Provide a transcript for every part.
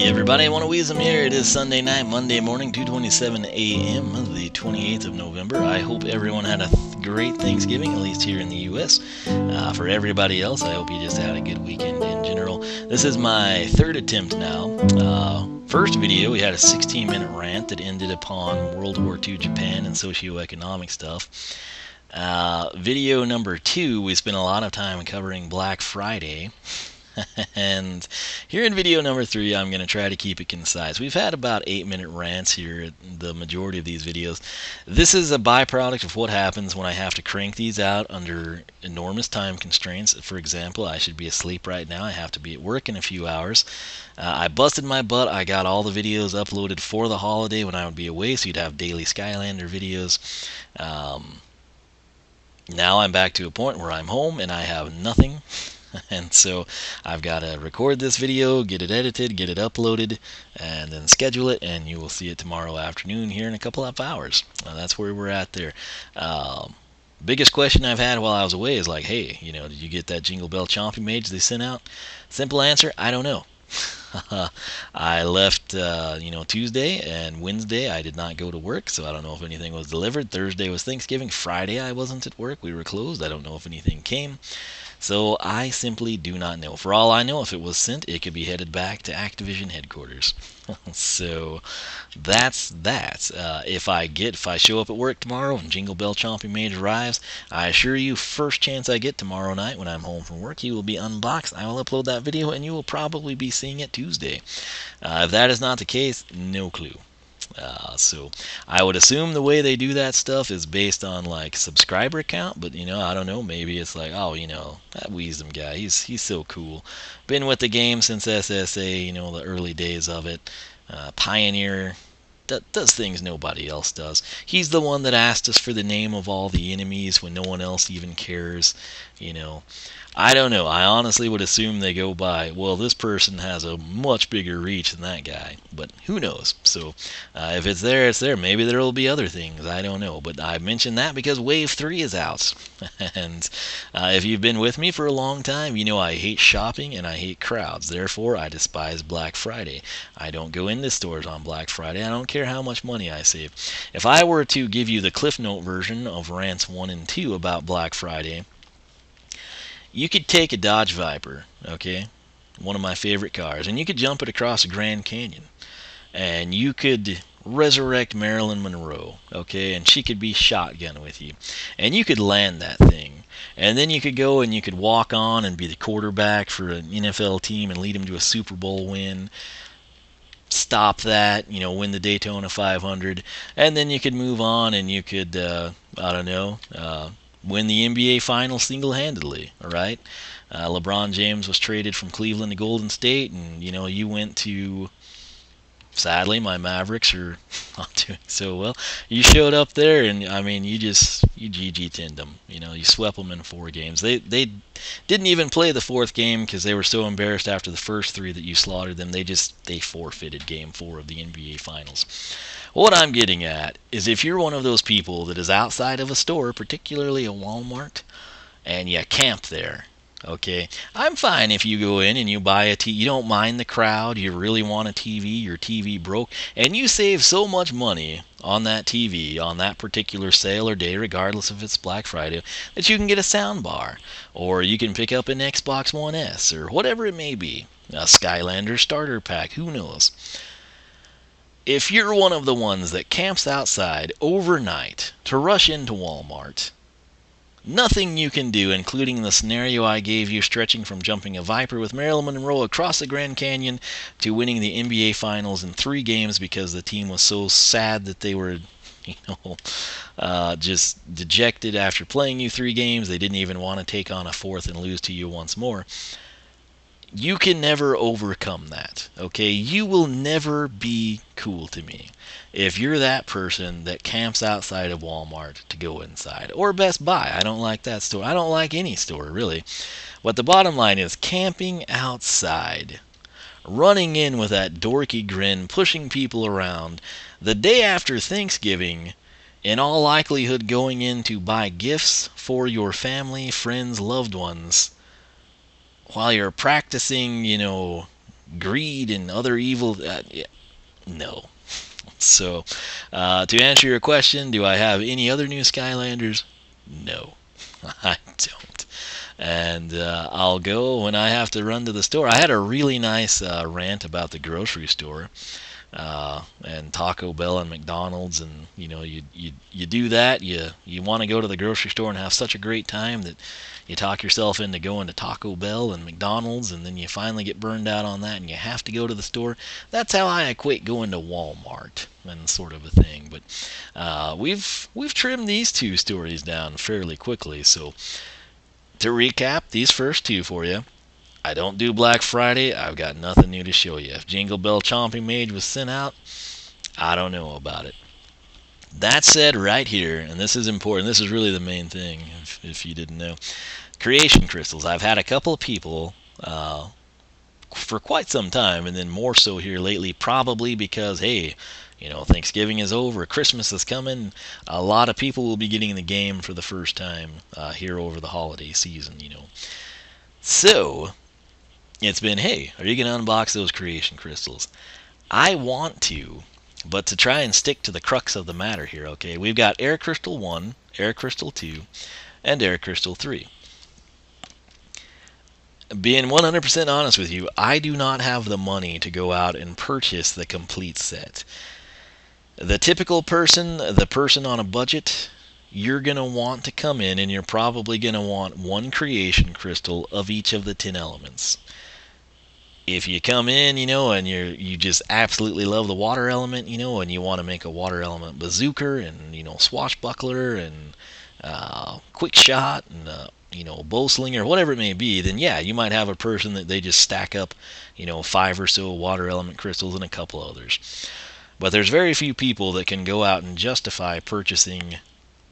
Hey everybody, 1ofWiisdom here. It is Sunday night, Monday morning, 2:27 a.m., the 28th of November. I hope everyone had a great Thanksgiving, at least here in the U.S. For everybody else, I hope you just had a good weekend in general. This is my third attempt now. First video, we had a 16-minute rant that ended upon World War II Japan and socioeconomic stuff. Video number two, we spent a lot of time covering Black Friday. And here in video number three, I'm going to try to keep it concise. We've had about 8-minute rants here, the majority of these videos. This is a byproduct of what happens when I have to crank these out under enormous time constraints. For example, I should be asleep right now. I have to be at work in a few hours. I busted my butt. I got all the videos uploaded for the holiday when I would be away, so you'd have daily Skylander videos. Now I'm back to a point where I'm home and I have nothing. And so I've got to record this video, get it edited, get it uploaded, and then schedule it, and you will see it tomorrow afternoon here in a couple of hours. That's where we're at there. Biggest question I've had while I was away is like, hey, you know, did you get that Jingle Bell Chompy Mage they sent out? Simple answer, I don't know. I left, you know, Tuesday and Wednesday I did not go to work, so I don't know if anything was delivered. Thursday was Thanksgiving. Friday I wasn't at work. We were closed. I don't know if anything came. So I simply do not know. For all I know, if it was sent, it could be headed back to Activision headquarters. So that's that. If I show up at work tomorrow and Jingle Bell Chompy Mage arrives, I assure you, first chance I get tomorrow night when I'm home from work, he will be unboxed. I will upload that video, and you will probably be seeing it Tuesday. If that is not the case, no clue. So I would assume the way they do that stuff is based on like subscriber count, but you know, I don't know, maybe it's like, oh, you know, that Wiisdom guy, he's so cool, been with the game since SSA, you know, the early days of it, pioneer, does things nobody else does. He's the one that asked us for the name of all the enemies when no one else even cares, you know. I don't know. I honestly would assume they go by, well, this person has a much bigger reach than that guy. But who knows? So if it's there, it's there. Maybe there will be other things. I don't know. But I mentioned that because Wave 3 is out. And if you've been with me for a long time, you know I hate shopping and I hate crowds. Therefore, I despise Black Friday. I don't go into stores on Black Friday. I don't care how much money I save. If I were to give you the Cliff Note version of Rants 1 and 2 about Black Friday, you could take a Dodge Viper, okay, one of my favorite cars, and you could jump it across the Grand Canyon, and you could resurrect Marilyn Monroe, okay, and she could be shotgun with you, and you could land that thing, and then you could go and you could walk on and be the quarterback for an NFL team and lead them to a Super Bowl win, stop that, you know, win the Daytona 500, and then you could move on and you could, I don't know, win the NBA Finals single-handedly, all right? LeBron James was traded from Cleveland to Golden State, and, you know, you went to... Sadly, my Mavericks are not doing so well. You showed up there, and, I mean, you GG-tinned them. You know, you swept them in 4 games. They didn't even play the 4th game because they were so embarrassed after the first 3 that you slaughtered them. They forfeited Game 4 of the NBA Finals. What I'm getting at is if you're one of those people that is outside of a store, particularly a Walmart, and you camp there, okay, I'm fine if you go in and you buy a TV, you don't mind the crowd, you really want a TV, your TV broke, and you save so much money on that TV, on that particular sale or day, regardless if it's Black Friday, that you can get a sound bar, or you can pick up an Xbox One S, or whatever it may be, a Skylander starter pack, who knows. If you're one of the ones that camps outside overnight to rush into Walmart, nothing you can do, including the scenario I gave you, stretching from jumping a Viper with Marilyn Monroe across the Grand Canyon to winning the NBA Finals in 3 games because the team was so sad that they were, you know, just dejected after playing you 3 games. They didn't even want to take on a 4th and lose to you once more. You can never overcome that, okay? You will never be cool to me if you're that person that camps outside of Walmart to go inside. Or Best Buy. I don't like that store. I don't like any store, really. But the bottom line is camping outside, running in with that dorky grin, pushing people around, the day after Thanksgiving, in all likelihood going in to buy gifts for your family, friends, loved ones, while you're practicing, you know, greed and other evil. Yeah, no. So, to answer your question, do I have any other new Skylanders? No, I don't. And I'll go when I have to run to the store. I had a really nice rant about the grocery store and Taco Bell and McDonald's, and you know, you do that. You want to go to the grocery store and have such a great time that you talk yourself into going to Taco Bell and McDonald's, and then you finally get burned out on that and you have to go to the store. That's how I equate going to Walmart and sort of a thing. But we've trimmed these two stories down fairly quickly. So to recap these first two for you, I don't do Black Friday. I've got nothing new to show you. If Jingle Bell Chompy Mage was sent out, I don't know about it. That said, right here, and this is important, this is really the main thing, if you didn't know, creation crystals. I've had a couple of people for quite some time, and then more so here lately, probably because, hey, you know, Thanksgiving is over, Christmas is coming, a lot of people will be getting the game for the first time here over the holiday season, you know. So, it's been, hey, are you going to unbox those creation crystals? I want to, but to try and stick to the crux of the matter here, okay? We've got Air Crystal 1, Air Crystal 2, and Air Crystal 3. Being 100% honest with you, I do not have the money to go out and purchase the complete set. The typical person, the person on a budget, you're going to want to come in and you're probably going to want one creation crystal of each of the 10 elements. If you come in, you know, and you just absolutely love the water element, you know, and you want to make a water element bazooka and, you know, swashbuckler and quick shot and, you know, bow slinger, whatever it may be, then yeah, you might have a person that they just stack up, you know, 5 or so water element crystals and a couple others. But there's very few people that can go out and justify purchasing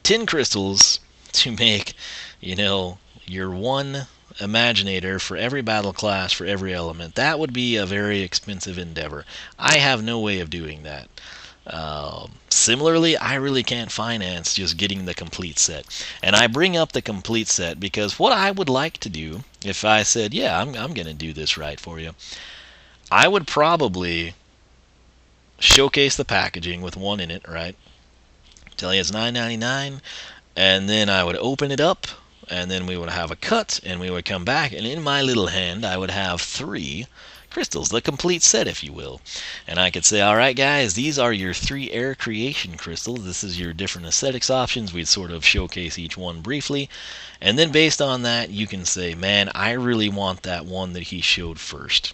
10 crystals to make, you know, your one Imaginator for every battle class, for every element. That would be a very expensive endeavor. I have no way of doing that. Similarly, I really can't finance just getting the complete set. And I bring up the complete set because what I would like to do, if I said, yeah, I'm going to do this right for you, I would probably showcase the packaging with one in it, right? Tell you it's $9.99, and then I would open it up, and then we would have a cut, and we would come back, and in my little hand I would have 3 crystals, the complete set, if you will. And I could say, all right, guys, these are your 3 air creation crystals. This is your different aesthetics options. We'd sort of showcase each one briefly, and then based on that, you can say, man, I really want that one that he showed first.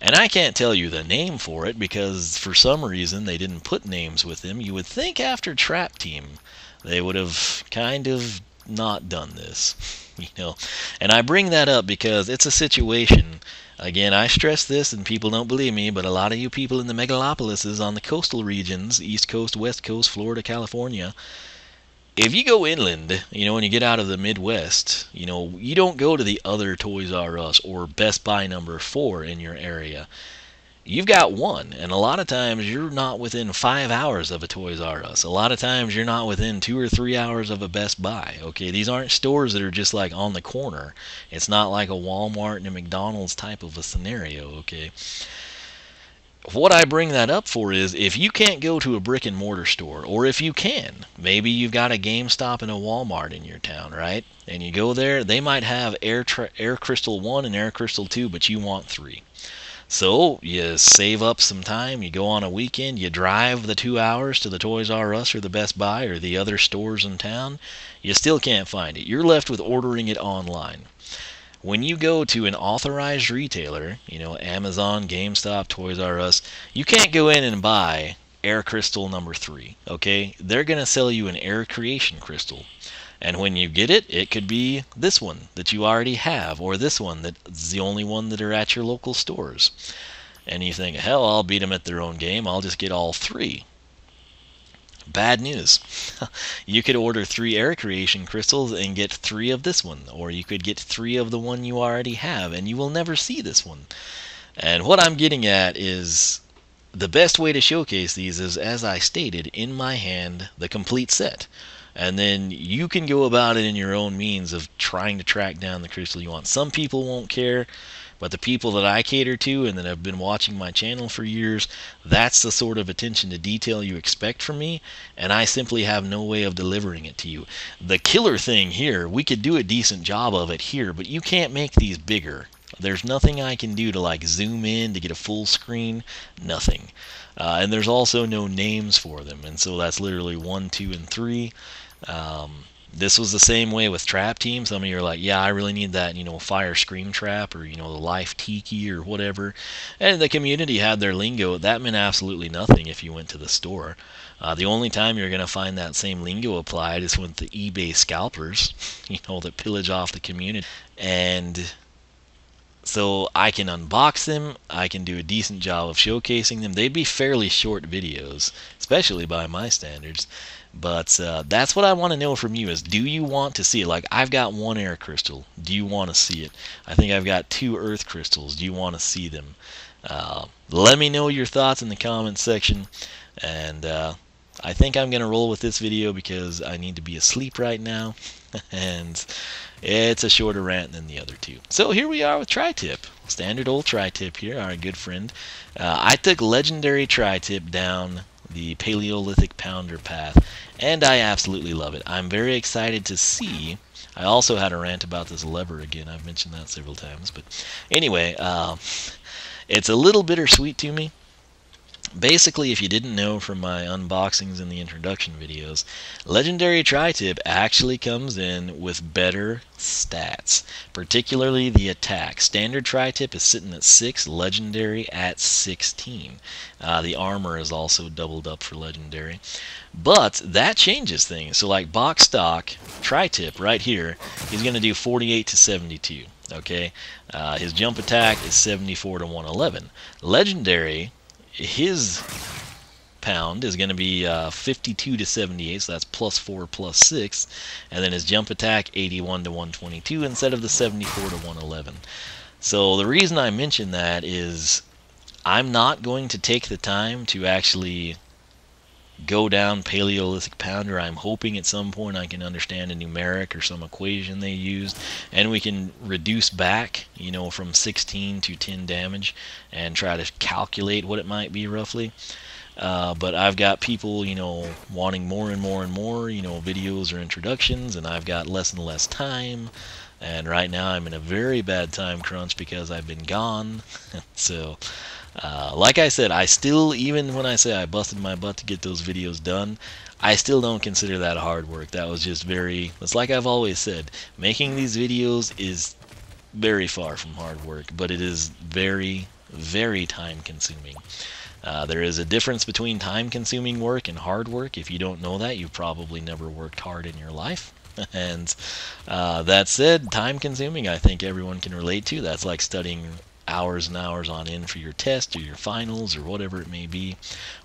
And I can't tell you the name for it because for some reason they didn't put names with them. You would think after Trap Team they would have kind of not done this, you know. And I bring that up because it's a situation, again, I stress this and people don't believe me, but a lot of you people in the megalopolises on the coastal regions, East Coast, West Coast, Florida, California, if you go inland, you know, and you get out of the Midwest, you know, you don't go to the other Toys R Us or Best Buy number 4 in your area. You've got one, and a lot of times you're not within 5 hours of a Toys R Us. A lot of times you're not within 2 or 3 hours of a Best Buy, okay? These aren't stores that are just like on the corner. It's not like a Walmart and a McDonald's type of a scenario, okay? What I bring that up for is if you can't go to a brick and mortar store, or if you can, maybe you've got a GameStop and a Walmart in your town, right? And you go there, they might have Air Crystal 1 and Air Crystal 2, but you want 3. So you save up some time, you go on a weekend, you drive the 2 hours to the Toys R Us or the Best Buy or the other stores in town, you still can't find it. You're left with ordering it online. When you go to an authorized retailer, you know, Amazon, GameStop, Toys R Us, you can't go in and buy Air Crystal number 3, okay? They're going to sell you an Air Creation Crystal. And when you get it, it could be this one that you already have, or this one that's the only one that are at your local stores. And you think, hell, I'll beat them at their own game, I'll just get all 3. Bad news. You could order 3 air creation crystals and get 3 of this one, or you could get 3 of the one you already have, and you will never see this one. And what I'm getting at is the best way to showcase these is, as I stated, in my hand, the complete set. And then you can go about it in your own means of trying to track down the crystal you want. Some people won't care. But the people that I cater to and that have been watching my channel for years, that's the sort of attention to detail you expect from me, and I simply have no way of delivering it to you. The killer thing here, we could do a decent job of it here, but you can't make these bigger. There's nothing I can do to like zoom in to get a full screen, nothing. And there's also no names for them, and so that's literally 1, 2, and 3. This was the same way with Trap Team. Some of you are like, yeah, I really need that, you know, Fire Scream Trap or, you know, the Life Tiki or whatever. And the community had their lingo. That meant absolutely nothing if you went to the store. The only time you're going to find that same lingo applied is with the eBay scalpers, you know, that pillage off the community. And so I can unbox them, I can do a decent job of showcasing them. They'd be fairly short videos, especially by my standards. But that's what I want to know from you is, do you want to see it? Like, I've got 1 air crystal. Do you want to see it? I think I've got 2 earth crystals. Do you want to see them? Let me know your thoughts in the comments section. And I think I'm going to roll with this video because I need to be asleep right now. And it's a shorter rant than the other two. So here we are with Tri-Tip. Standard old Tri-Tip here, our good friend. I took legendary Tri-Tip down the Paleolithic Pounder path, and I absolutely love it. I'm very excited to see. I also had a rant about this lever again. I've mentioned that several times, but anyway, it's a little bittersweet to me. Basically, if you didn't know from my unboxings and the introduction videos, Legendary Tri-Tip actually comes in with better stats, particularly the attack. Standard Tri-Tip is sitting at 6, Legendary at 16. The armor is also doubled up for Legendary. But that changes things. So like box stock, Tri-Tip right here, he's going to do 48 to 72. Okay, his jump attack is 74 to 111. Legendary, his pound is going to be 52 to 78, so that's plus 4, plus 6. And then his jump attack, 81 to 122 instead of the 74 to 111. So the reason I mention that is I'm not going to take the time to actually go down Paleolithic Pounder. I'm hoping at some point I can understand a numeric or some equation they used, and we can reduce back, you know, from 16 to 10 damage and try to calculate what it might be roughly. But I've got people, you know, wanting more and more and more, you know, videos or introductions, and I've got less and less time. And right now I'm in a very bad time crunch because I've been gone. So, like I said, I still, even when I say I busted my butt to get those videos done, I still don't consider that hard work. That was just very, it's like I've always said, making these videos is very far from hard work, but it is very, very time consuming. There is a difference between time consuming work and hard work. If you don't know that, you've probably never worked hard in your life. And that said, time consuming, I think everyone can relate to. That's like studying hours and hours on end for your test or your finals or whatever it may be,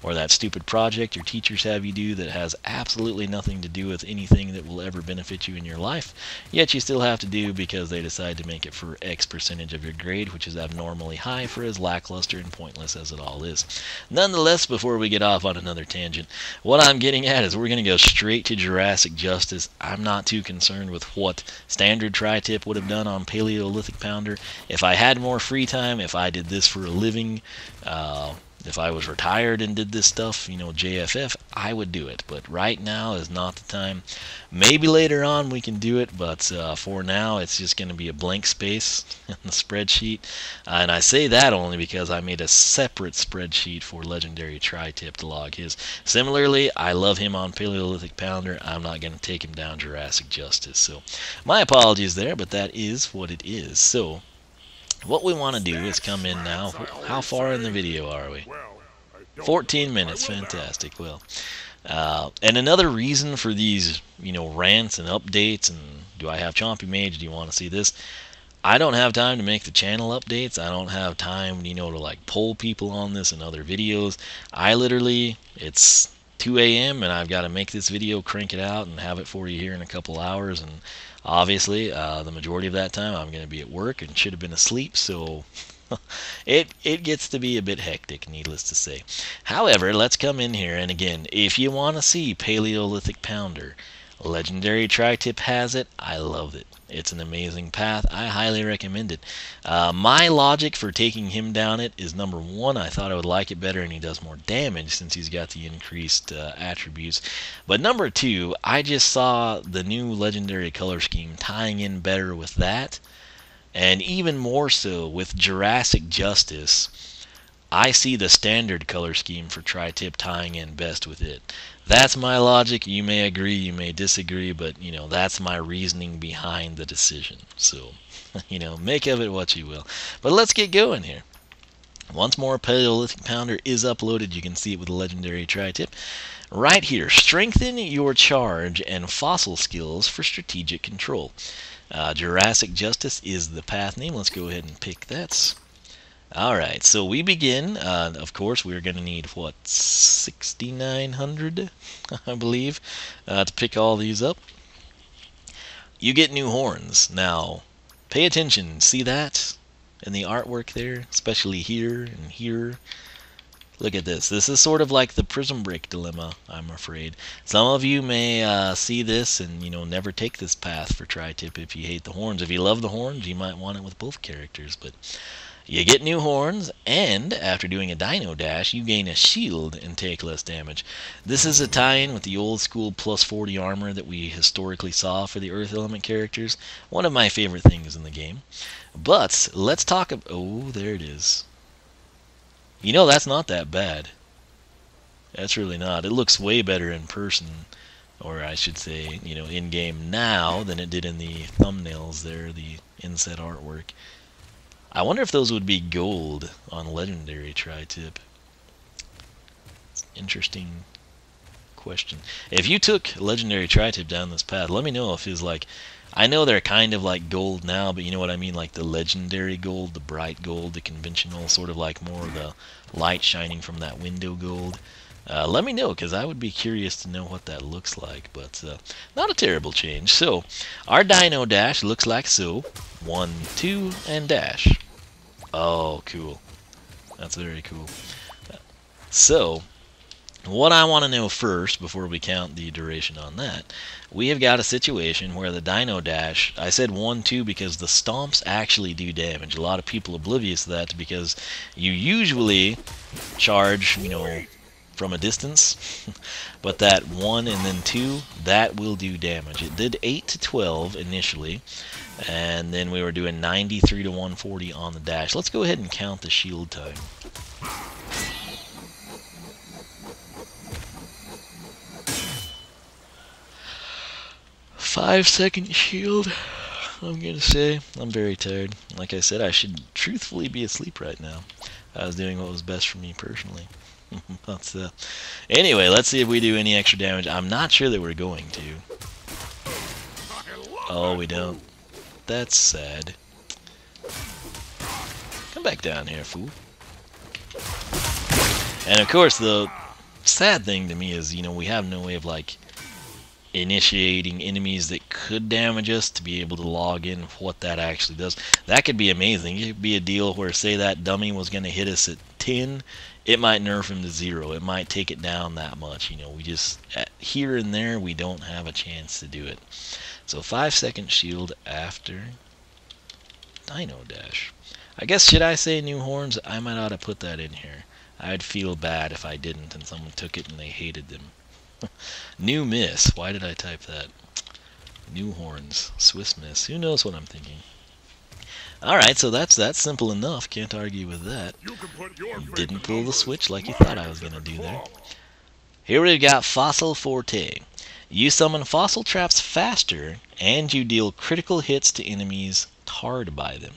or that stupid project your teachers have you do that has absolutely nothing to do with anything that will ever benefit you in your life, yet you still have to do because they decide to make it for X percentage of your grade, which is abnormally high for as lackluster and pointless as it all is. Nonetheless, before we get off on another tangent, what I'm getting at is we're going to go straight to Jurassic Justice. I'm not too concerned with what standard Tri-Tip would have done on Paleolithic Pounder. If I had more free time, if I did this for a living, if I was retired and did this stuff, you know, JFF, I would do it. But right now is not the time. Maybe later on we can do it, but for now it's just going to be a blank space in the spreadsheet. And I say that only because I made a separate spreadsheet for Legendary Tri-Tip to log his. Similarly, I love him on Paleolithic Pounder. I'm not going to take him down Jurassic Justice. So my apologies there, but that is what it is. So what we want to do is come in now. How far in the video are we? 14 minutes. Fantastic. Well, and another reason for these, you know, rants and updates and do I have Chompy Mage? Do you want to see this? I don't have time to make the channel updates. I don't have time, you know, to like poll people on this and other videos. I literally, it's 2 a.m. and I've got to make this video, crank it out, and have it for you here in a couple hours. And obviously, the majority of that time I'm going to be at work and should have been asleep, so it gets to be a bit hectic, needless to say. However, let's come in here, and again, if you want to see Paleolithic Pounder, Legendary Tri-Tip has it. I loved it. It's an amazing path. I highly recommend it. My logic for taking him down it is, number one, I thought I would like it better and he does more damage since he's got the increased attributes. But number two, I just saw the new legendary color scheme tying in better with that, and even more so with Jurassic Justice. I see the standard color scheme for Tri-Tip tying in best with it. That's my logic. You may agree, you may disagree, but, you know, that's my reasoning behind the decision. So, you know, make of it what you will. But let's get going here. Once more, Paleolithic Pounder is uploaded. You can see it with the legendary Tri-Tip. Right here, strengthen your charge and fossil skills for strategic control. Jurassic Justice is the path name. Let's go ahead and pick that. Alright, so we begin. Of course, we're going to need, what, 6,900, I believe, to pick all these up. You get new horns. Now, pay attention. See that in the artwork there? Especially here and here. Look at this. This is sort of like the Prism Break dilemma, I'm afraid. Some of you may see this and, you know, never take this path for Tri-Tip if you hate the horns. If you love the horns, you might want it with both characters, but... You get new horns, and after doing a Dino Dash, you gain a shield and take less damage. This is a tie-in with the old-school plus 40 armor that we historically saw for the Earth Element characters. One of my favorite things in the game. But, let's talk about... Oh, there it is. You know, that's not that bad. That's really not. It looks way better in person, or I should say, you know, in-game now than it did in the thumbnails there, the inset artwork. I wonder if those would be gold on legendary Tri-Tip. It's an interesting question. If you took legendary Tri-Tip down this path, let me know if his, like... I know they're kind of like gold now, but you know what I mean? Like the legendary gold, the bright gold, the conventional, sort of like more of the light shining from that window gold. Let me know, because I would be curious to know what that looks like, but not a terrible change. So, our Dino Dash looks like so. 1, 2, and dash. Oh, cool. That's very cool. So, what I want to know first, before we count the duration on that, we have got a situation where the Dino Dash, I said 1, 2 because the stomps actually do damage. A lot of people are oblivious to that because you usually charge, you know, from a distance, but that 1 and then 2, that will do damage. It did 8 to 12 initially, and then we were doing 93 to 140 on the dash. Let's go ahead and count the shield time. Five-second shield, I'm gonna say. I'm very tired. Like I said, I should truthfully be asleep right now. I was doing what was best for me personally. But, anyway, let's see if we do any extra damage. I'm not sure that we're going to. Oh, we don't. That's sad. Come back down here, fool. And of course, the sad thing to me is, you know, we have no way of, like, initiating enemies that could damage us to be able to log in what that actually does. That could be amazing. It could be a deal where, say, that dummy was going to hit us at 10... It might nerf him to 0. It might take it down that much. You know, we just, here and there, we don't have a chance to do it. So, 5-second shield after Dino Dash. I guess, should I say new horns? I might ought to put that in here. I'd feel bad if I didn't and someone took it and they hated them. New miss. Why did I type that? New horns. Swiss miss. Who knows what I'm thinking? Alright, so that's simple enough. Can't argue with that. Didn't pull the switch like you thought I was going to do there. Here we've got Fossil Forte. You summon fossil traps faster, and you deal critical hits to enemies tarred by them.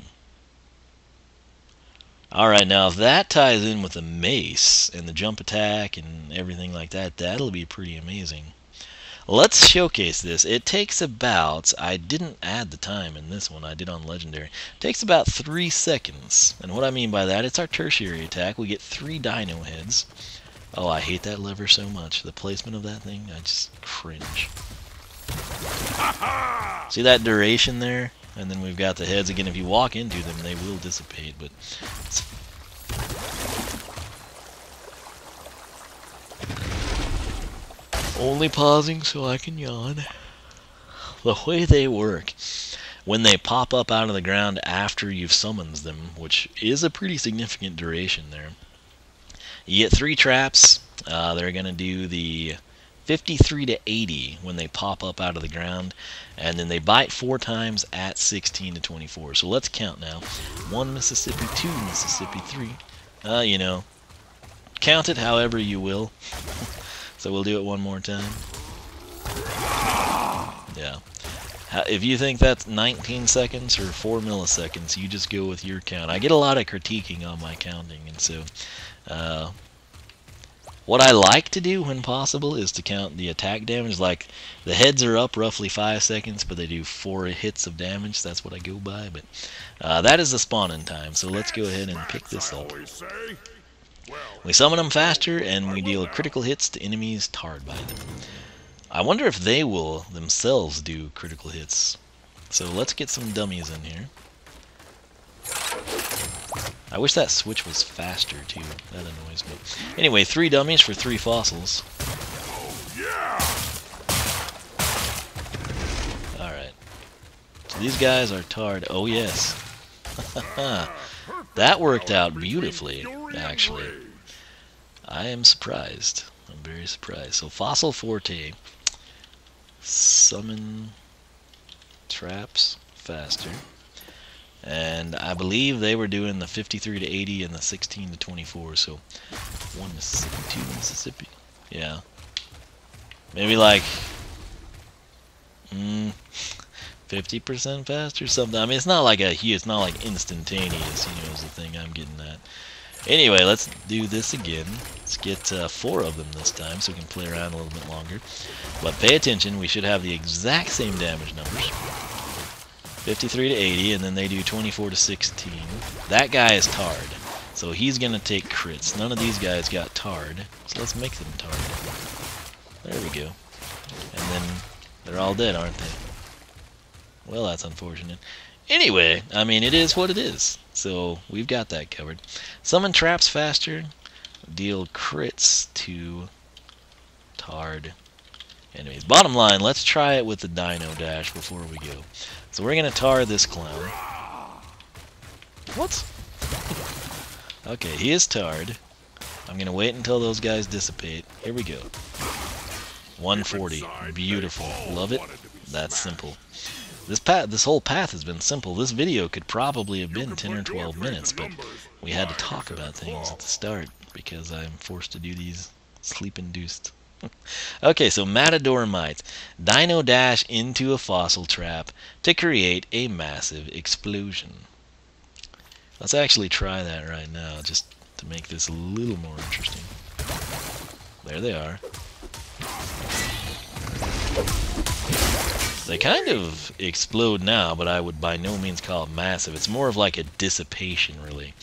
Alright, now if that ties in with the mace, and the jump attack, and everything like that, that'll be pretty amazing. Let's showcase this. It takes about, I didn't add the time in this one, I did on legendary. It takes about 3 seconds. And what I mean by that, it's our tertiary attack. We get 3 dino heads. Oh, I hate that lever so much. The placement of that thing, I just cringe. See that duration there? And then we've got the heads. Again, if you walk into them, they will dissipate, but... It's only pausing so I can yawn. the way they work, when they pop up out of the ground after you've summoned them, which is a pretty significant duration there, you get 3 traps. They're going to do the 53 to 80 when they pop up out of the ground, and then they bite 4 times at 16 to 24. So let's count now. 1 Mississippi, 2 Mississippi, 3. You know, count it however you will. So we'll do it one more time. Yeah. If you think that's 19 seconds or 4 milliseconds, you just go with your count. I get a lot of critiquing on my counting, and so what I like to do when possible is to count the attack damage. Like, the heads are up roughly 5 seconds, but they do 4 hits of damage. That's what I go by, but that is the spawning time, so let's go ahead and pick this up. We summon them faster, and we deal critical hits to enemies tarred by them. I wonder if they will themselves do critical hits. So let's get some dummies in here. I wish that switch was faster too. That annoys me. Anyway, 3 dummies for 3 fossils. Alright. So these guys are tarred. Oh yes. That worked out beautifully, actually. I am surprised. I'm very surprised. So Fossil Forte. Summon traps faster. And I believe they were doing the 53 to 80 and the 16 to 24. So 1 Mississippi, 2 Mississippi. Yeah. Maybe like 50% faster or something. I mean, it's not like a huge, it's not like instantaneous, you know, is the thing I'm getting at. Anyway, let's do this again. Let's get 4 of them this time so we can play around a little bit longer. But pay attention, we should have the exact same damage numbers. 53 to 80, and then they do 24 to 16. That guy is tarred, so he's going to take crits. None of these guys got tarred, so let's make them tarred. There we go. And then they're all dead, aren't they? Well, that's unfortunate. Anyway, I mean, it is what it is. So we've got that covered. Summon traps faster, deal crits to tarred enemies. Bottom line, let's try it with the Dino Dash before we go. So we're going to tar this clown. What? Okay, he is tarred. I'm going to wait until those guys dissipate. Here we go. 140. Beautiful. Love it. That's simple. This whole path has been simple. This video could probably have been 10 or 12 minutes, but we had to talk about things at the start because I'm forced to do these sleep-induced. Okay, so Matador Mite. Dino Dash into a fossil trap to create a massive explosion. Let's actually try that right now, just to make this a little more interesting. There they are. They kind of explode now, but I would by no means call it massive. It's more of like a dissipation, really.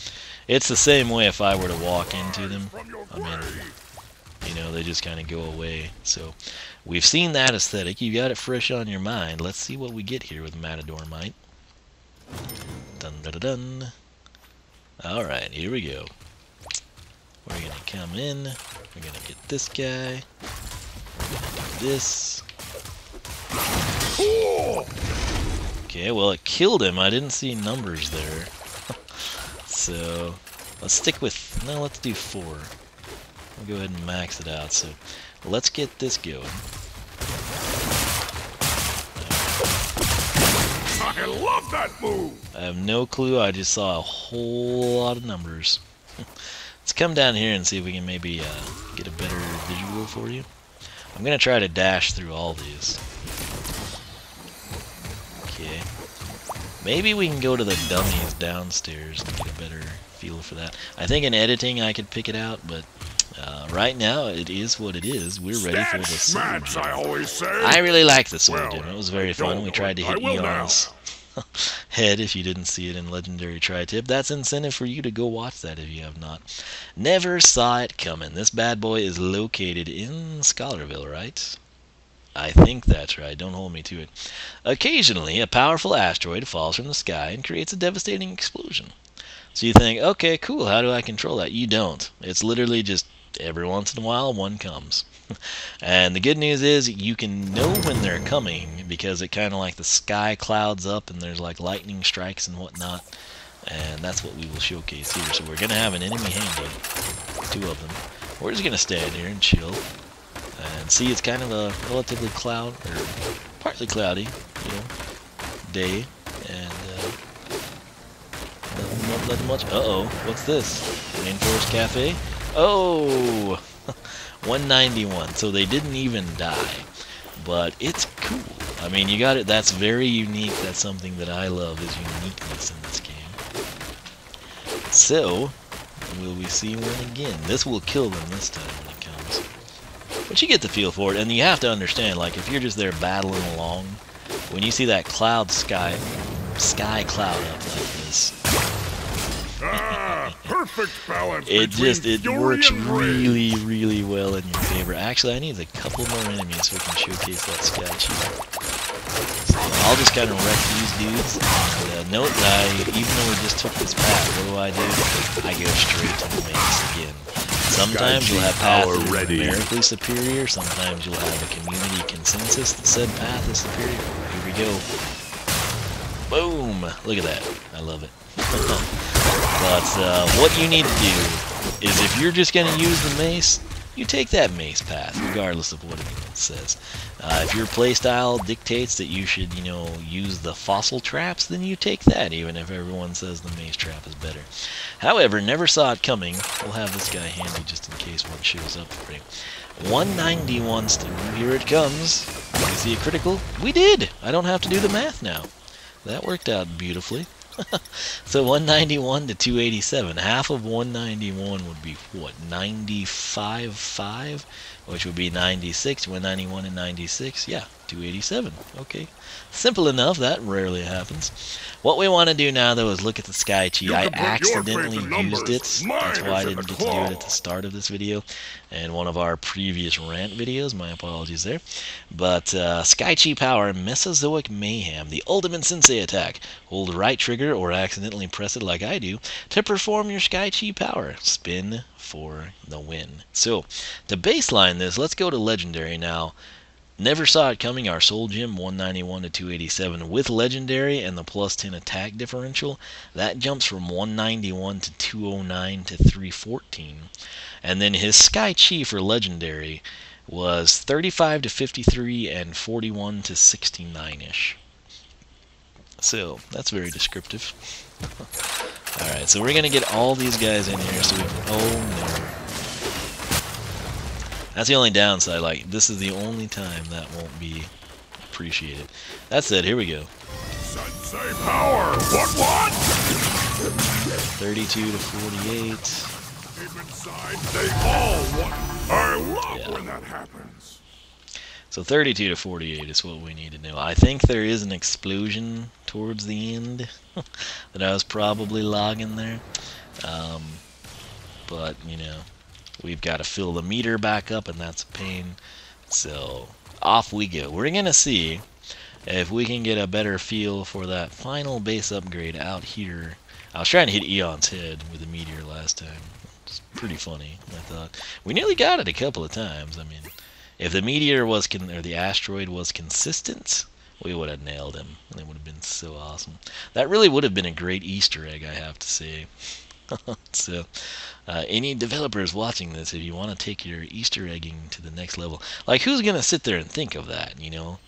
It's the same way if I were to walk into them. I mean, you know, they just kind of go away. So we've seen that aesthetic. You got it fresh on your mind. Let's see what we get here with Matador Mite. Dun dun dun. All right, here we go. We're gonna come in. We're gonna get this guy. We're gonna do this. Okay, well, it killed him. I didn't see numbers there. So let's stick with. No, let's do 4. We'll go ahead and max it out. So let's get this going. I love that move. I have no clue. I just saw a whole lot of numbers. Let's come down here and see if we can maybe get a better visual for you. I'm gonna try to dash through all these. Okay. Maybe we can go to the dummies downstairs and get a better feel for that. I think in editing I could pick it out, but right now it is what it is. We're ready for the sword gym. I really like the sword gym. It was very fun. We tried to hit Eon's head if you didn't see it in Legendary Tri-Tip. That's incentive for you to go watch that if you have not. Never saw it coming. This bad boy is located in Scholarville, right? I think that's right. Don't hold me to it. Occasionally, a powerful asteroid falls from the sky and creates a devastating explosion. So you think, okay, cool, how do I control that? You don't. It's literally just every once in a while one comes. And the good news is you can know when they're coming, because it kind of like the sky clouds up and there's like lightning strikes and whatnot. And that's what we will showcase here. So we're going to have an enemy handy, two of them. We're just going to stand here and chill. And see, it's kind of a relatively cloud, or partly cloudy, you know, day. And nothing much. Uh-oh, what's this? Rainforest Cafe? Oh! 191, so they didn't even die. But it's cool. I mean, you got it. That's very unique. That's something that I love, is uniqueness in this game. So, will we see one again? This will kill them this time when it comes. But you get the feel for it, and you have to understand, like, if you're just there battling along, when you see that cloud sky cloud up like this, perfect balance. It works really, really well in your favor. Actually, I need a couple more enemies so we can showcase that Sky Chi. I'll just kind of wreck these dudes. Note that even though we just took this path, what do? I go straight to the maze again. Sometimes you'll have paths that are numerically superior, sometimes you'll have a community consensus that said path is superior. Here we go. Boom! Look at that. I love it. But what you need to do is, if you're just going to use the mace, you take that mace path, regardless of what anyone says. If your playstyle dictates that you should, you know, use the fossil traps, then you take that, even if everyone says the maze trap is better. However, never saw it coming. We'll have this guy handy just in case one shows up for him. 191, here it comes. You see a critical? We did! I don't have to do the math now. That worked out beautifully. So 191 to 287. Half of 191 would be what? 95.5, which would be 96. 191 and 96. Yeah, 287. Okay. Simple enough. That rarely happens. What we want to do now, though, is look at the Sky Chi. I accidentally used it. That's why I didn't get to do it at the start of this video and one of our previous rant videos. My apologies there. But Sky Chi power, Mesozoic Mayhem, the ultimate sensei attack. Hold right trigger, or accidentally press it like I do, to perform your Sky Chi power. Spin for the win. So, to baseline this, let's go to Legendary now. Never saw it coming, our Soul Gem, 191 to 287. With Legendary and the plus 10 attack differential, that jumps from 191 to 209 to 314. And then his Sky Chi for Legendary was 35 to 53 and 41 to 69-ish. So, that's very descriptive. Alright, so we're gonna get all these guys in here so we can... Oh no. That's the only downside, like, this is the only time that won't be appreciated. That said, here we go. Sensei power! What? 32 to 48. Deep inside, they all want... I love when that happens. So 32 to 48 is what we need to know. I think there is an explosion towards the end that I was probably logging there. But, you know, we've got to fill the meter back up, and that's a pain. So off we go. We're going to see if we can get a better feel for that final base upgrade out here. I was trying to hit Eon's head with a meteor last time. It's pretty funny, I thought. We nearly got it a couple of times, I mean. If the meteor was, or the asteroid was consistent, we would have nailed him. It would have been so awesome. That really would have been a great Easter egg, I have to say. So, any developers watching this, if you want to take your Easter egging to the next level, like, who's going to sit there and think of that, you know?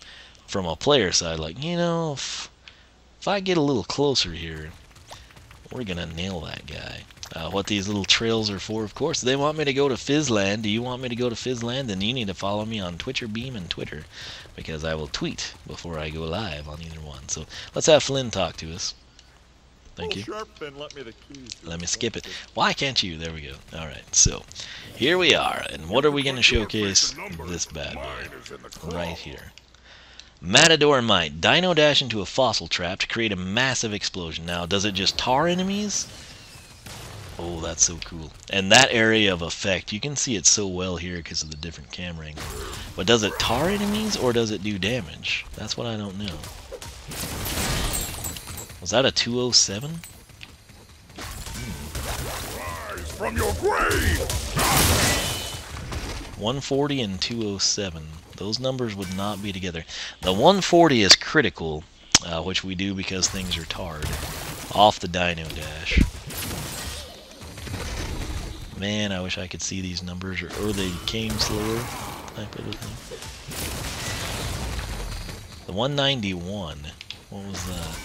From a player side, like, you know, if I get a little closer here, we're going to nail that guy. What these little trails are for, of course. They want me to go to Fizzland. Do you want me to go to Fizzland? Then you need to follow me on Twitcher Beam and Twitter, because I will tweet before I go live on either one. So let's have Flynn talk to us. Thank you. Let me skip it. Why can't you? There we go. All right. So here we are, and what are we going to showcase? This bad boy right here. Matador Mite. Dino Dash into a fossil trap to create a massive explosion. Now, does it just tar enemies? Oh, that's so cool. And that area of effect, you can see it so well here because of the different camera angle. But does it tar enemies or does it do damage? That's what I don't know. Was that a 207? Rise from your grave! 140 and 207. Those numbers would not be together. The 140 is critical, which we do because things are tarred. Off the Dino Dash. Man, I wish I could see these numbers, or they came slower. Type of thing. The 191. What was that?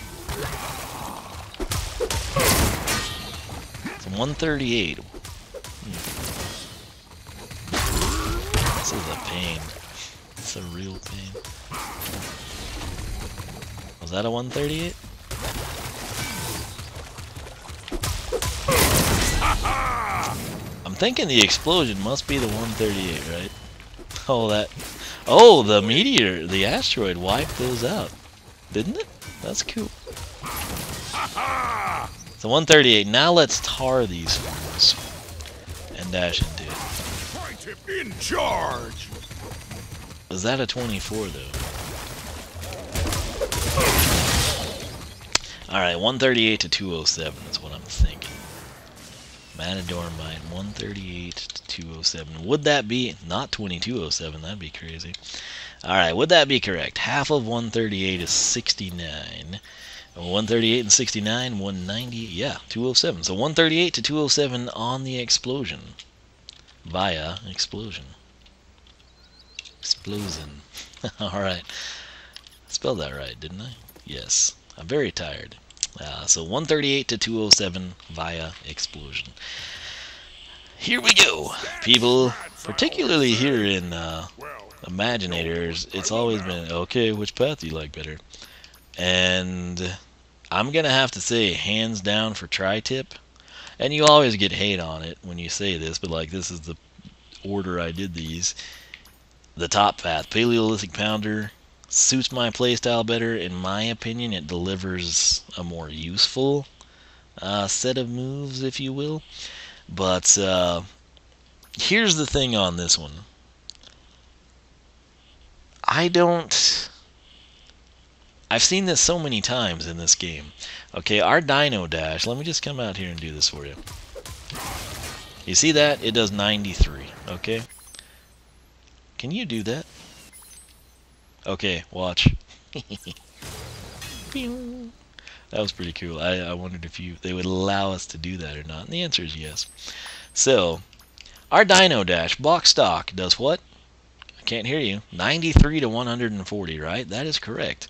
It's 138. This is a pain. It's a real pain. Was that a 138? I'm thinking the explosion must be the 138, right? Oh, that... Oh, the meteor, the asteroid wiped those out. Didn't it? That's cool. So 138. Now let's tar these ones and dash into it. Tri-Tip in charge. Was that a 24 though? All right, 138 to 207 is what I'm thinking. Matador Mite, 138 to 207. Would that be not 2207? That'd be crazy. All right, would that be correct? Half of 138 is 69. 138 and 69, 190, yeah, 207. So 138 to 207 on the explosion. Via explosion. Explosion. All right. Spelled that right, didn't I? Yes. I'm very tired. So 138 to 207 via explosion. Here we go, people. Particularly here in Imaginators, it's always been, okay, which path do you like better? And I'm going to have to say hands down for Tri-Tip. And you always get hate on it when you say this, but like this is the order I did these. The top path, Paleolithic Pounder, suits my playstyle better. In my opinion, it delivers a more useful set of moves, if you will. But here's the thing on this one. I've seen this so many times in this game. Okay, our Dino Dash, let me just come out here and do this for you. You see that? It does 93, okay? Can you do that? Okay, watch. That was pretty cool. I wondered if they would allow us to do that or not, and the answer is yes. So, our Dino Dash, box stock, does what? I can't hear you. 93 to 140, right? That is correct.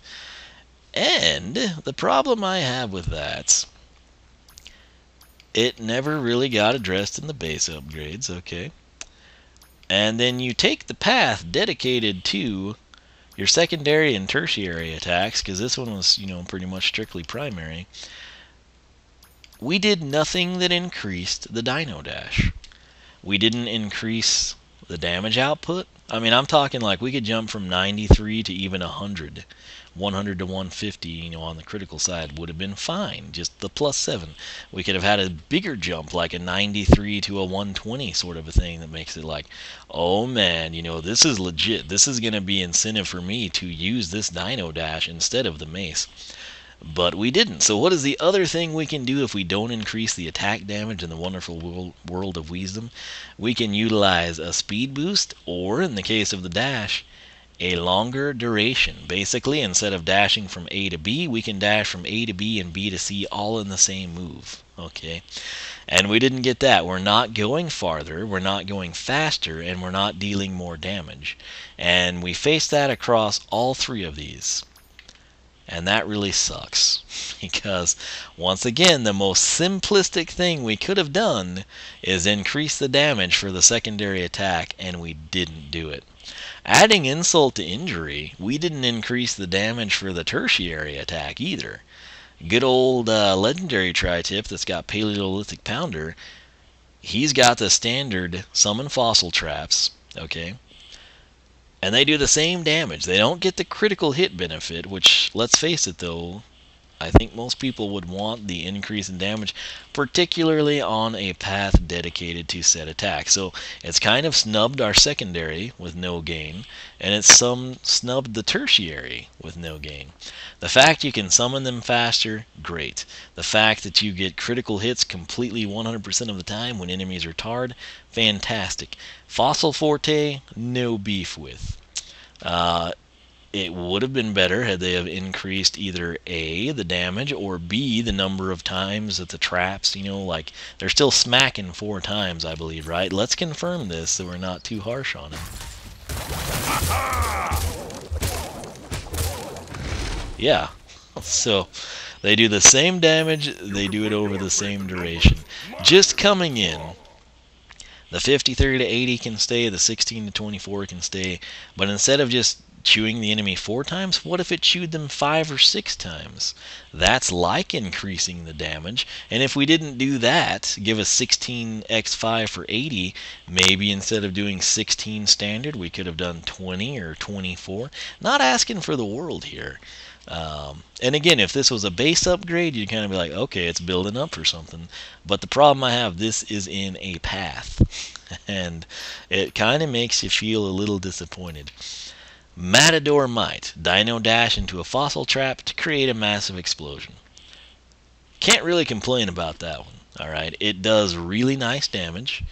And the problem I have with that, it never really got addressed in the base upgrades, okay? And then you take the path dedicated to your secondary and tertiary attacks, because this one was, you know, pretty much strictly primary. We did nothing that increased the Dino Dash. We didn't increase the damage output. I mean, I'm talking like we could jump from 93 to even 100. 100 to 150, you know, on the critical side would have been fine, just the +7. We could have had a bigger jump, like a 93 to a 120 sort of a thing that makes it like, oh man, you know, this is legit. This is going to be incentive for me to use this Dino Dash instead of the mace. But we didn't. So what is the other thing we can do if we don't increase the attack damage in the wonderful world of Wiisdom? We can utilize a speed boost, or in the case of the dash, a longer duration. Basically, instead of dashing from A to B, we can dash from A to B and B to C all in the same move. Okay? And we didn't get that. We're not going farther, we're not going faster, and we're not dealing more damage. And we faced that across all three of these. And that really sucks, because once again, the most simplistic thing we could have done is increase the damage for the secondary attack, and we didn't do it. Adding insult to injury, we didn't increase the damage for the tertiary attack either. Good old legendary Tri-Tip that's got Paleolithic Pounder, he's got the standard summon fossil traps, okay? And they do the same damage. They don't get the critical hit benefit, which, let's face it though, I think most people would want the increase in damage, particularly on a path dedicated to set attack. So it's kind of snubbed our secondary with no gain, and it's some snubbed the tertiary with no gain. The fact you can summon them faster, great. The fact that you get critical hits completely 100% of the time when enemies are tarred, fantastic. Fossil Forte, no beef with. It would have been better had they have increased either A, the damage, or B, the number of times that the traps, like, they're still smacking 4 times, I believe, right? Let's confirm this so we're not too harsh on it. Yeah, so they do the same damage, they do it over the same duration. Just coming in. The 53 to 80 can stay, the 16 to 24 can stay, but instead of just chewing the enemy 4 times, what if it chewed them 5 or 6 times? That's like increasing the damage, and if we didn't do that, give us 16x5 for 80, maybe instead of doing 16 standard, we could have done 20 or 24. Not asking for the world here. And again, if this was a base upgrade, you'd kind of be like, okay, it's building up for something. But the problem I have, this is in a path, and it kind of makes you feel a little disappointed. Matador Mite, Dino Dash into a fossil trap to create a massive explosion. Can't really complain about that one, alright? It does really nice damage,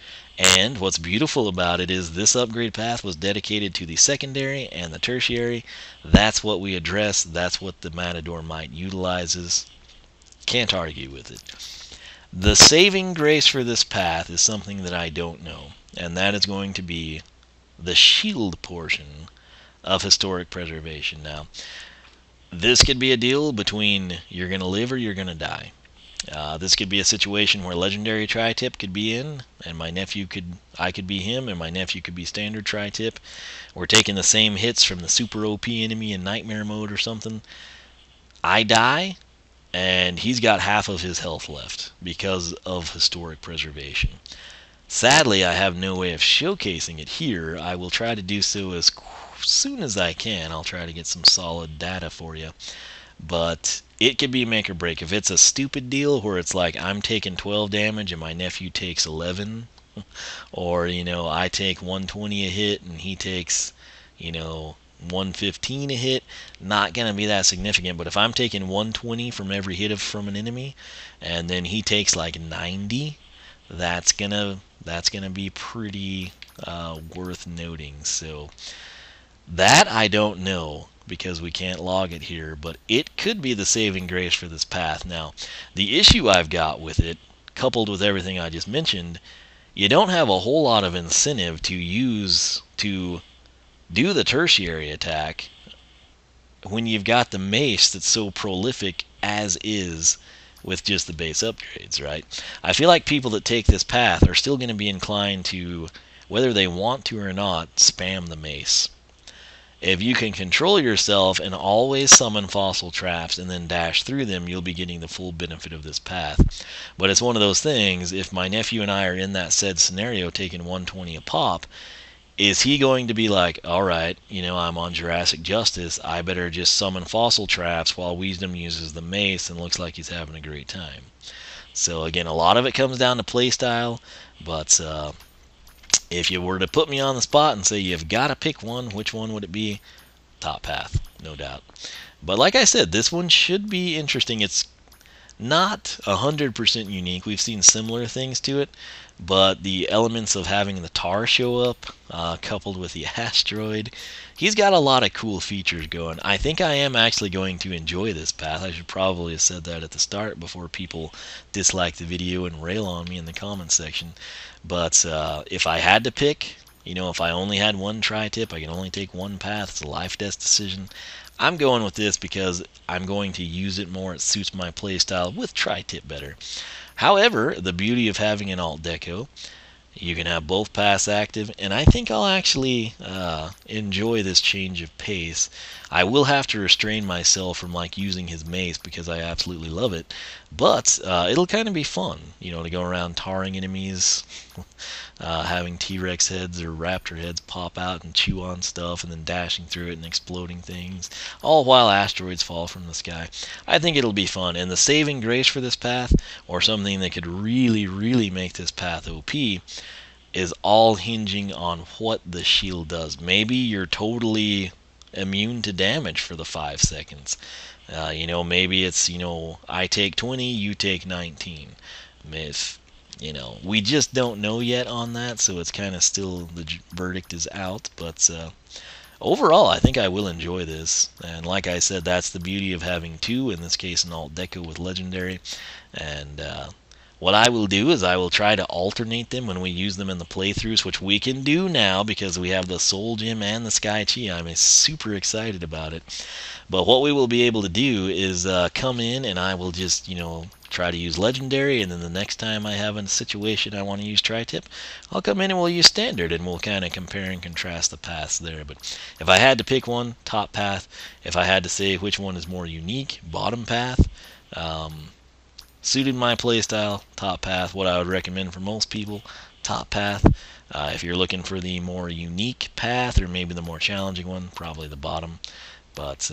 and what's beautiful about it is this upgrade path was dedicated to the secondary and the tertiary. That's what we address, that's what the Matador Mite utilizes. Can't argue with it. The saving grace for this path is something that I don't know, and that is going to be the shield portion of Historic Preservation. Now, this could be a deal between you're going to live or you're going to die. This could be a situation where Legendary Tri-Tip could be in, and my nephew could, I could be him, and my nephew could be Standard Tri-Tip. We're taking the same hits from the super OP enemy in Nightmare Mode or something. I die, and he's got half of his health left because of Historic Preservation. Sadly, I have no way of showcasing it here. I will try to do so as soon as I can. I'll try to get some solid data for you, but it could be make or break. If it's a stupid deal where it's like I'm taking 12 damage and my nephew takes 11, or I take 120 a hit and he takes 115 a hit, not gonna be that significant. But if I'm taking 120 from every hit from an enemy and then he takes like 90, that's gonna be pretty worth noting. So that I don't know, because we can't log it here, but it could be the saving grace for this path. Now, the issue I've got with it, coupled with everything I just mentioned, you don't have a whole lot of incentive to do the tertiary attack when you've got the mace that's so prolific as is with just the base upgrades, right? I feel like people that take this path are still going to be inclined to, whether they want to or not, spam the mace. If you can control yourself and always summon fossil traps and then dash through them, you'll be getting the full benefit of this path. But it's one of those things, if my nephew and I are in that said scenario taking 120 a pop, is he going to be like, alright, I'm on Jurassic Justice, I better just summon fossil traps while Wiisdom uses the mace and looks like he's having a great time? So again, a lot of it comes down to playstyle, but if you were to put me on the spot and say you've got to pick one, which one would it be? Top path, no doubt. But like I said, this one should be interesting. It's not 100% unique. We've seen similar things to it, but the elements of having the tar show up, coupled with the asteroid, he's got a lot of cool features going. I think I am actually going to enjoy this path. I should probably have said that at the start before people dislike the video and rail on me in the comments section. But if I had to pick, if I only had one tri-tip, I can only take one path, it's a life-death decision, I'm going with this because I'm going to use it more. It suits my playstyle with tri-tip better. However, the beauty of having an alt deco, you can have both paths active, and I think I'll actually enjoy this change of pace. I will have to restrain myself from using his mace because I absolutely love it, but it'll kind of be fun, to go around tarring enemies, having T-Rex heads or raptor heads pop out and chew on stuff and then dashing through it and exploding things, all while asteroids fall from the sky. I think it'll be fun, and the saving grace for this path, or something that could really, really make this path OP, is all hinging on what the shield does. Maybe you're totally immune to damage for the 5 seconds. You know, maybe it's, you know, I take 20, you take 19. If, you know, we just don't know yet on that, so it's kind of still, the verdict is out, but overall I think I will enjoy this, and like I said, that's the beauty of having two, in this case an alt deco with legendary, and what I will do is I will try to alternate them when we use them in the playthroughs, which we can do now because we have the Soul Gem and the Sky Chi. I'm super excited about it. But what we will be able to do is come in and I will just, you know, try to use Legendary, and then the next time I have a situation I want to use Tri-Tip, I'll come in and we'll use Standard, and we'll kind of compare and contrast the paths there. But if I had to pick one, top path. If I had to say which one is more unique, bottom path. Suited my playstyle, top path. What I would recommend for most people, top path. If you're looking for the more unique path, or maybe the more challenging one, probably the bottom. But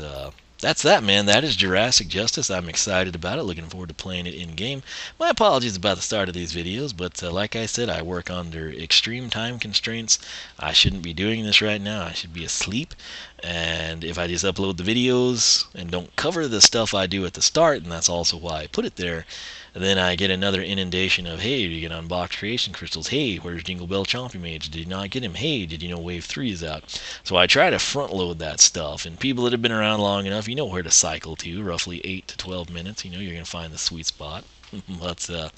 that's that, man. That is Jurassic Justice. I'm excited about it. Looking forward to playing it in-game. My apologies about the start of these videos, but like I said, I work under extreme time constraints. I shouldn't be doing this right now. I should be asleep. And if I just upload the videos and don't cover the stuff I do at the start, and that's also why I put it there, then I get another inundation of, hey, did you get unboxed creation crystals? Hey, where's Jingle Bell Chompy Mage? Did you not get him? Hey, did you know Wave 3 is out? So I try to front load that stuff, and people that have been around long enough, you know where to cycle to, roughly 8 to 12 minutes. You know you're going to find the sweet spot. But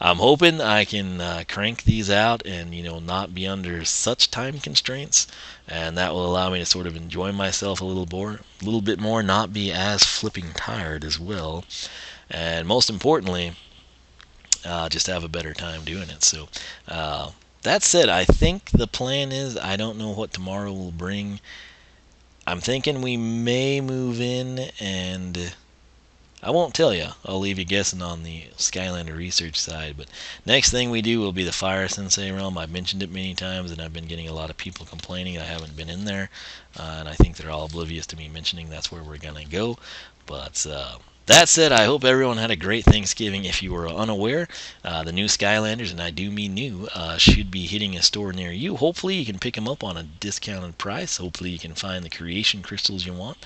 I'm hoping I can crank these out and, you know, not be under such time constraints, and that will allow me to sort of enjoy myself a little bit more, not be as flipping tired as well, and most importantly, just have a better time doing it. So that said, I think the plan is, I don't know what tomorrow will bring. I'm thinking we may move in, and I won't tell you. I'll leave you guessing on the Skylander research side, but next thing we do will be the Fire Sensei realm. I've mentioned it many times, and I've been getting a lot of people complaining I haven't been in there, and I think they're all oblivious to me mentioning that's where we're going to go. But that said, I hope everyone had a great Thanksgiving. If you were unaware, the new Skylanders, and I do mean new, should be hitting a store near you. Hopefully you can pick them up on a discounted price. Hopefully you can find the creation crystals you want.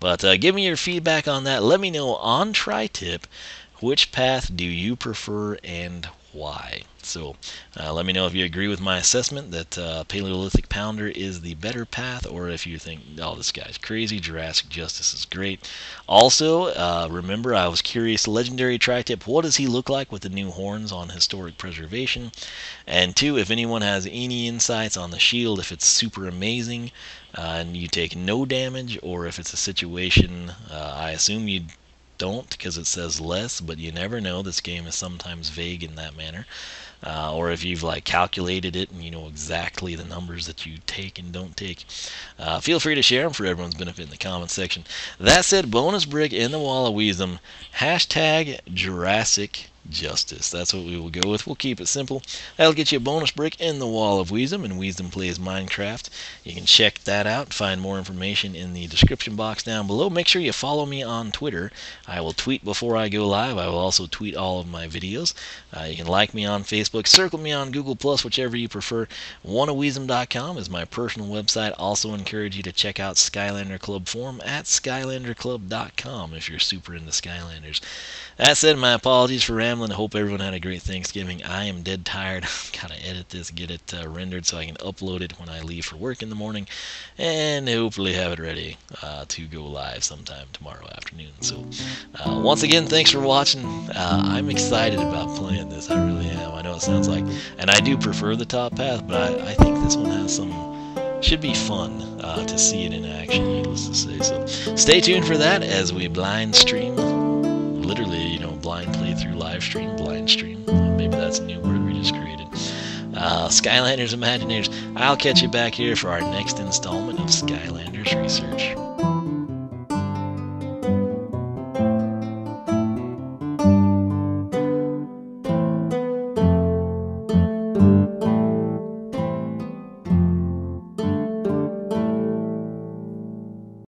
But give me your feedback on that. Let me know on Tri-Tip, which path do you prefer and why? So let me know if you agree with my assessment that Paleolithic Pounder is the better path, or if you think, oh, this guy's crazy, Jurassic Justice is great. Also, remember, I was curious, Legendary Tri-Tip, what does he look like with the new horns on Historic Preservation? And two, if anyone has any insights on the shield, if it's super amazing and you take no damage, or if it's a situation, I assume you'd don't, because it says less, but you never know, this game is sometimes vague in that manner, or if you've like calculated it and you know exactly the numbers that you take and don't take, feel free to share them for everyone's benefit in the comment section. That said, bonus brick in the wall of Wiisdom, hashtag Jurassic Justice. That's what we will go with. We'll keep it simple. That'll get you a bonus brick in the wall of Wiisdom, and Wiisdom Plays Minecraft. You can check that out. Find more information in the description box down below. Make sure you follow me on Twitter. I will tweet before I go live. I will also tweet all of my videos. You can like me on Facebook, circle me on Google+, whichever you prefer. 1ofWiisdom.com is my personal website. Also encourage you to check out Skylander Club Forum at SkylanderClub.com if you're super into Skylanders. That said, my apologies for rambling. I hope everyone had a great Thanksgiving. I am dead tired. I've got to edit this, get it rendered so I can upload it when I leave for work in the morning, and hopefully have it ready to go live sometime tomorrow afternoon. So once again, thanks for watching. I'm excited about playing this. I really am. I know it sounds like, and I do prefer the top path, but I think this one has some, should be fun to see it in action, needless to say. So stay tuned for that as we blind stream. Literally, you know, blind playthrough, live stream, blind stream. Maybe that's a new word we just created. Skylanders Imaginators. I'll catch you back here for our next installment of Skylanders Research.